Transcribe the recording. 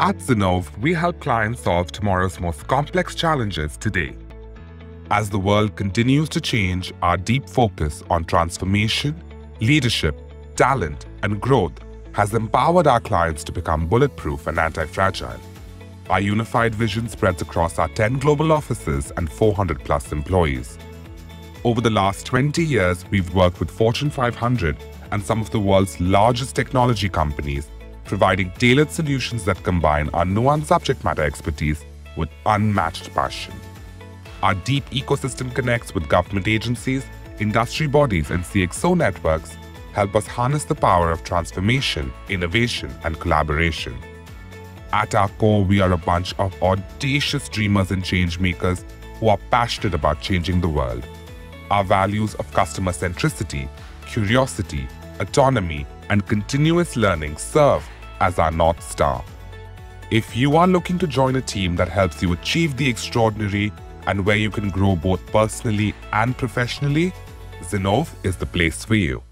At Zinnov, we help clients solve tomorrow's most complex challenges today. As the world continues to change, our deep focus on transformation, leadership, talent, and growth has empowered our clients to become bulletproof and anti-fragile. Our unified vision spreads across our 10 global offices and 400-plus employees. Over the last 20 years, we've worked with Fortune 500 and some of the world's largest technology companies, providing tailored solutions that combine our nuanced subject matter expertise with unmatched passion. Our deep ecosystem connects with government agencies, industry bodies, and CXO networks help us harness the power of transformation, innovation, and collaboration. At our core, we are a bunch of audacious dreamers and change makers who are passionate about changing the world. Our values of customer centricity, curiosity, autonomy, and continuous learning serve as our North Star. If you are looking to join a team that helps you achieve the extraordinary and where you can grow both personally and professionally, Zinnov is the place for you.